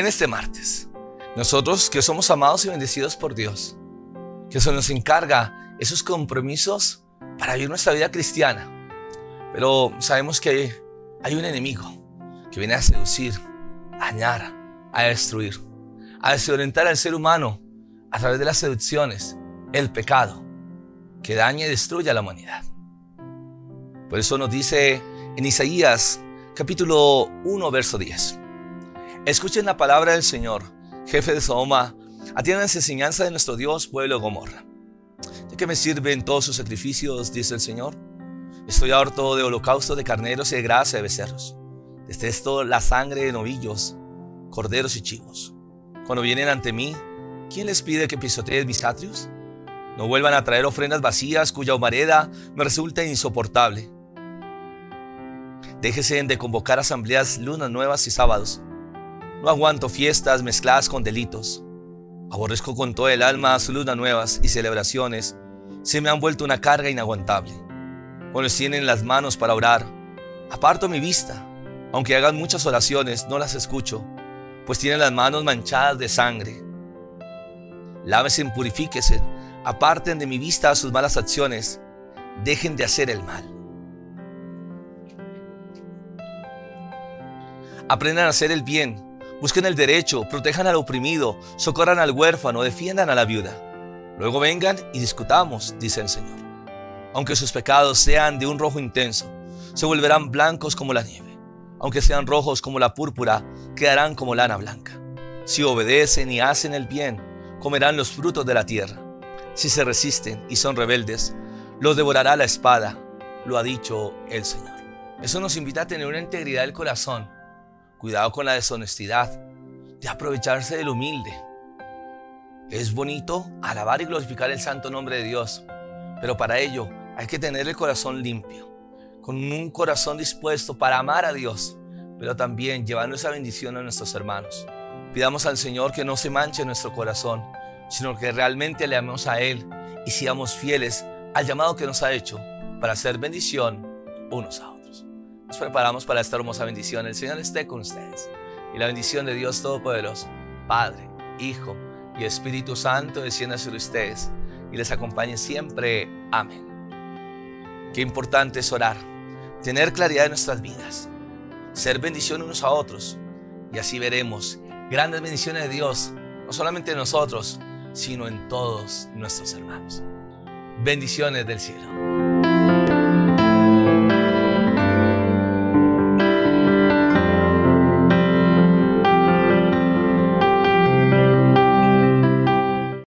en este martes, nosotros que somos amados y bendecidos por Dios, que se nos encarga esos compromisos para vivir nuestra vida cristiana, pero sabemos que hay un enemigo que viene a seducir, a dañar, a destruir, a desorientar al ser humano a través de las seducciones, el pecado, que daña y destruye a la humanidad. Por eso nos dice en Isaías capítulo 1, verso 10. Escuchen la palabra del Señor, jefe de Sodoma, atiendan las enseñanzas de nuestro Dios, pueblo de Gomorra. ¿De qué me sirven todos sus sacrificios?, dice el Señor. Estoy harto de holocaustos de carneros y de grasa de becerros. Detesto la sangre de novillos, corderos y chivos. Cuando vienen ante mí, ¿quién les pide que pisoteen mis atrios? No vuelvan a traer ofrendas vacías cuya humareda me resulta insoportable. Déjense de convocar asambleas lunas nuevas y sábados. No aguanto fiestas mezcladas con delitos. Aborrezco con todo el alma sus lunas nuevas y celebraciones. Se me han vuelto una carga inaguantable. Cuando tienen las manos para orar, aparto mi vista. Aunque hagan muchas oraciones, no las escucho, pues tienen las manos manchadas de sangre. Lávese, purifíquese, aparten de mi vista sus malas acciones, dejen de hacer el mal. Aprendan a hacer el bien, busquen el derecho, protejan al oprimido, socorran al huérfano, defiendan a la viuda. Luego vengan y discutamos, dice el Señor. Aunque sus pecados sean de un rojo intenso, se volverán blancos como la nieve. Aunque sean rojos como la púrpura, quedarán como lana blanca. Si obedecen y hacen el bien, comerán los frutos de la tierra. Si se resisten y son rebeldes, los devorará la espada, lo ha dicho el Señor. Eso nos invita a tener una integridad del corazón. Cuidado con la deshonestidad, de aprovecharse del humilde. Es bonito alabar y glorificar el santo nombre de Dios, pero para ello hay que tener el corazón limpio, con un corazón dispuesto para amar a Dios, pero también llevando esa bendición a nuestros hermanos. Pidamos al Señor que no se manche nuestro corazón, sino que realmente le amemos a Él y seamos fieles al llamado que nos ha hecho para hacer bendición unos a otros. Nos preparamos para esta hermosa bendición. El Señor esté con ustedes. Y la bendición de Dios Todopoderoso, Padre, Hijo y Espíritu Santo, descienda sobre ustedes y les acompañe siempre. Amén. Qué importante es orar, tener claridad de nuestras vidas, ser bendición unos a otros, y así veremos grandes bendiciones de Dios, no solamente en nosotros, sino en todos nuestros hermanos. Bendiciones del cielo.